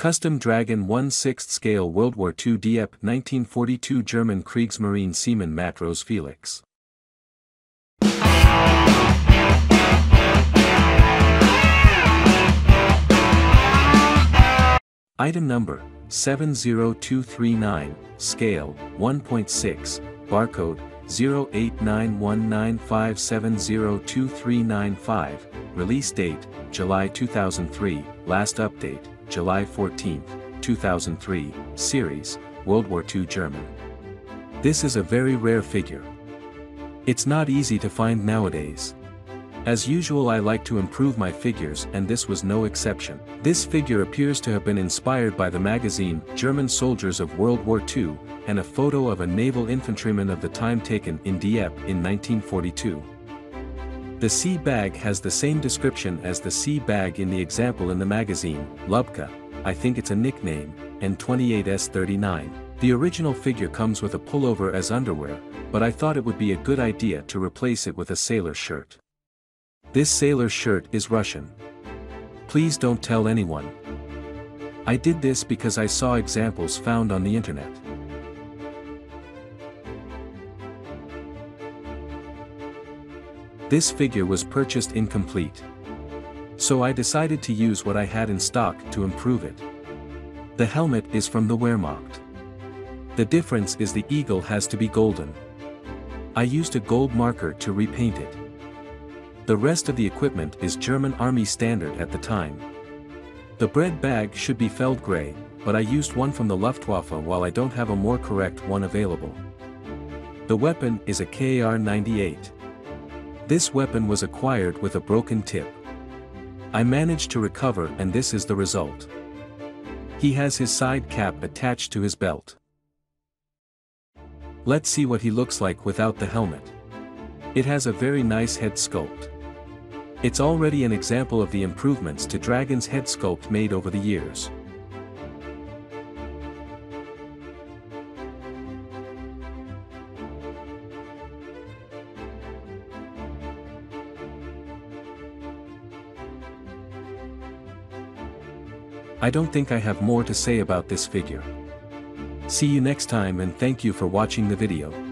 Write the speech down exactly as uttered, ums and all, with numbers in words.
Custom Dragon one sixth scale World War Two Dieppe nineteen forty-two German Kriegsmarine seaman Matrose Felix. Item number seven zero two three nine, scale one point six, barcode zero eight nine one nine five seven zero two three nine five, release date July two thousand three, last update July fourteenth, two thousand three, series, World War Two German. This is a very rare figure. It's not easy to find nowadays. As usual, I like to improve my figures, and this was no exception. This figure appears to have been inspired by the magazine German Soldiers of World War Two, and a photo of a naval infantryman of the time taken in Dieppe in nineteen forty-two. The sea bag has the same description as the sea bag in the example in the magazine, Lubka, I think it's a nickname, N twenty-eight S thirty-nine. The original figure comes with a pullover as underwear, but I thought it would be a good idea to replace it with a sailor shirt. This sailor shirt is Russian. Please don't tell anyone. I did this because I saw examples found on the internet. This figure was purchased incomplete. So I decided to use what I had in stock to improve it. The helmet is from the Wehrmacht. The difference is the eagle has to be golden. I used a gold marker to repaint it. The rest of the equipment is German Army standard at the time. The bread bag should be Feldgrau, but I used one from the Luftwaffe while I don't have a more correct one available. The weapon is a K R ninety-eight. This weapon was acquired with a broken tip. I managed to recover, and this is the result. He has his side cap attached to his belt. Let's see what he looks like without the helmet. It has a very nice head sculpt. It's already an example of the improvements to Dragon's head sculpt made over the years. I don't think I have more to say about this figure. See you next time, and thank you for watching the video.